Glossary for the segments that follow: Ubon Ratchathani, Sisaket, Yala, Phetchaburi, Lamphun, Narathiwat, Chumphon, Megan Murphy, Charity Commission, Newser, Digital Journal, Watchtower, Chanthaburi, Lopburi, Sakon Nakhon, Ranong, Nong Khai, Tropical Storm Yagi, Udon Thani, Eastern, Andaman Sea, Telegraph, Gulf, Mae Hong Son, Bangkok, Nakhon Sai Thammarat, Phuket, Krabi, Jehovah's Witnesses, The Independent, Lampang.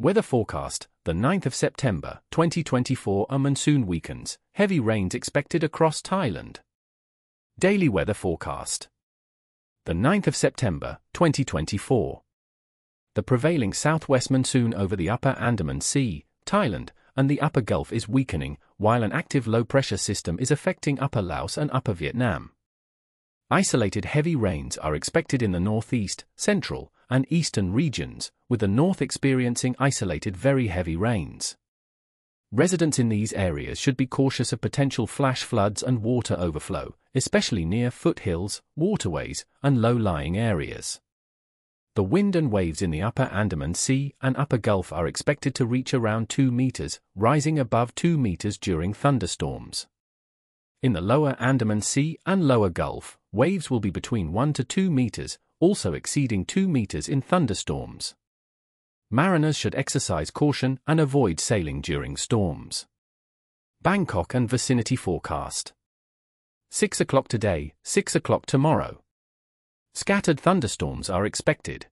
Weather forecast, the 9th of September, 2024, a monsoon weakens, heavy rains expected across Thailand. Daily weather forecast. The 9th of September, 2024. The prevailing southwest monsoon over the upper Andaman Sea, Thailand, and the upper Gulf is weakening, while an active low-pressure system is affecting upper Laos and upper Vietnam. Isolated heavy rains are expected in the Northeast, Central, and Eastern regions, with the North experiencing isolated very heavy rains. Residents in these areas should be cautious of potential flash floods and water overflow, especially near foothills, waterways, and low-lying areas. The wind and waves in the upper Andaman Sea and upper Gulf are expected to reach around 2 meters, rising above 2 meters during thunderstorms. In the lower Andaman Sea and lower Gulf, waves will be between 1 to 2 meters, also exceeding 2 meters in thunderstorms. Mariners should exercise caution and avoid sailing during storms. Bangkok and vicinity forecast. 6 o'clock today, 6 o'clock tomorrow. Scattered thunderstorms are expected.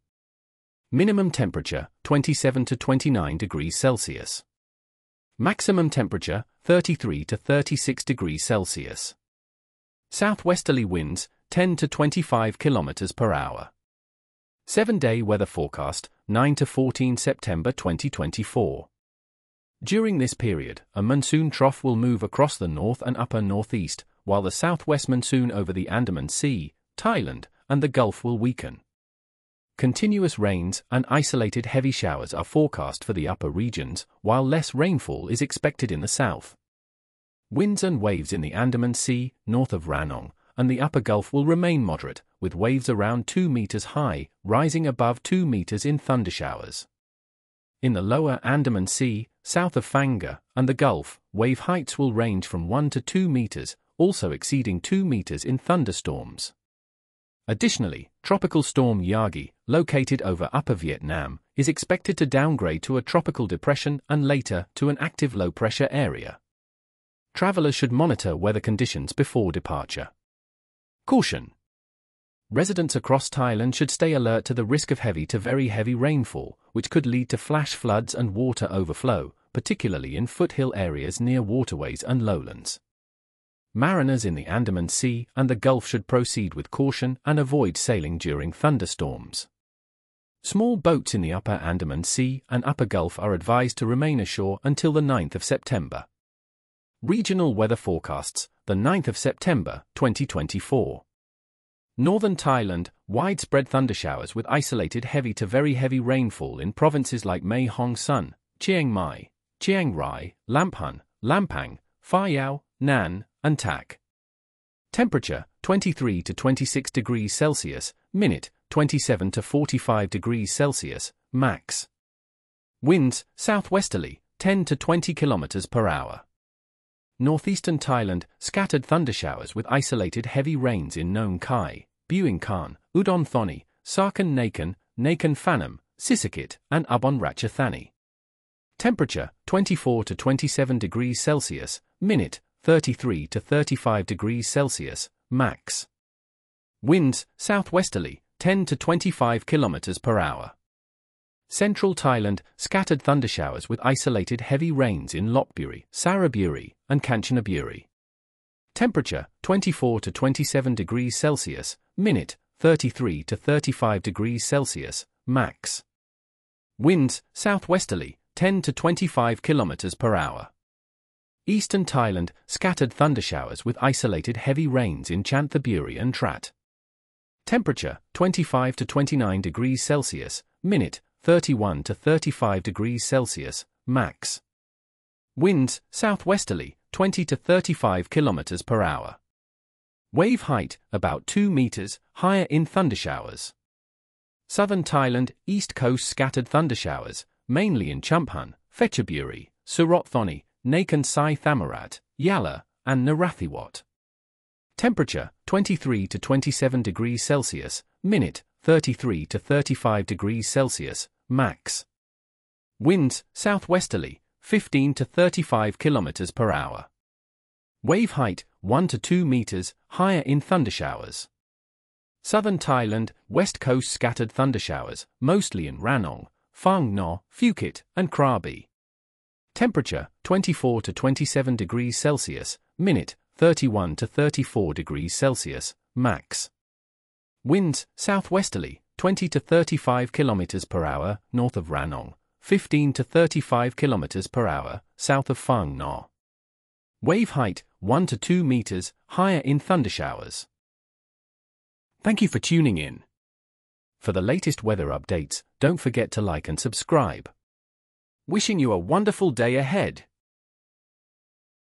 Minimum temperature, 27 to 29 degrees Celsius. Maximum temperature, 33 to 36 degrees Celsius. Southwesterly winds, 10 to 25 kilometers per hour. 7-day weather forecast, 9 to 14 September 2024. During this period, a monsoon trough will move across the north and upper northeast, while the southwest monsoon over the Andaman Sea, Thailand, and the Gulf will weaken. Continuous rains and isolated heavy showers are forecast for the upper regions, while less rainfall is expected in the south. Winds and waves in the Andaman Sea, north of Ranong, and the upper Gulf will remain moderate, with waves around 2 meters high, rising above 2 meters in thundershowers. In the lower Andaman Sea, south of Phang Nga, and the Gulf, wave heights will range from 1 to 2 meters, also exceeding 2 meters in thunderstorms. Additionally, Tropical Storm Yagi, located over Upper Vietnam, is expected to downgrade to a tropical depression and later to an active low-pressure area. Travelers should monitor weather conditions before departure. Caution. Residents across Thailand should stay alert to the risk of heavy to very heavy rainfall, which could lead to flash floods and water overflow, particularly in foothill areas near waterways and lowlands. Mariners in the Andaman Sea and the Gulf should proceed with caution and avoid sailing during thunderstorms. Small boats in the upper Andaman Sea and upper Gulf are advised to remain ashore until the 9th of September. Regional weather forecasts, the 9th of September, 2024. Northern Thailand, widespread thundershowers with isolated heavy to very heavy rainfall in provinces like Mae Hong Son, Chiang Mai, Chiang Rai, Lamphun, Lampang, Phayao, Nan, and Tak. Temperature, 23 to 26 degrees Celsius, minute, 27 to 45 degrees Celsius, max. Winds, southwesterly, 10 to 20 kilometers per hour. Northeastern Thailand, scattered thundershowers with isolated heavy rains in Nong Khai, Bueng Khan, Udon Thani, Sakon Nakhon, Nakhon Phanom, Sisaket, and Ubon Ratchathani. Temperature, 24 to 27 degrees Celsius, minute, 33 to 35 degrees Celsius, max. Winds, southwesterly, 10 to 25 kilometers per hour. Central Thailand, scattered thundershowers with isolated heavy rains in Lopburi, Saraburi, and Kanchanaburi. Temperature, 24 to 27 degrees Celsius, minute, 33 to 35 degrees Celsius, max. Winds, southwesterly, 10 to 25 kilometers per hour. Eastern Thailand, scattered thundershowers with isolated heavy rains in Chanthaburi and Trat. Temperature, 25 to 29 degrees Celsius, minute, 31 to 35 degrees Celsius, max. Winds, southwesterly, 20 to 35 kilometers per hour. Wave height, about 2 meters, higher in thundershowers. Southern Thailand, east coast scattered thundershowers, mainly in Chumphon, Phetchaburi, Surothoni, Nakhon Sai Thammarat, Yala, and Narathiwat. Temperature, 23 to 27 degrees Celsius, minute, 33 to 35 degrees Celsius, max. Winds, southwesterly, 15 to 35 kilometers per hour. Wave height, 1 to 2 meters, higher in thundershowers. Southern Thailand, west coast scattered thundershowers, mostly in Ranong, Phang Nga, Phuket, and Krabi. Temperature, 24 to 27 degrees Celsius, minute, 31 to 34 degrees Celsius, max. Winds, southwesterly, 20 to 35 kilometers per hour, north of Ranong, 15 to 35 kilometers per hour, south of Phang Nga. Wave height, 1 to 2 meters, higher in thundershowers. Thank you for tuning in. For the latest weather updates, don't forget to like and subscribe. Wishing you a wonderful day ahead.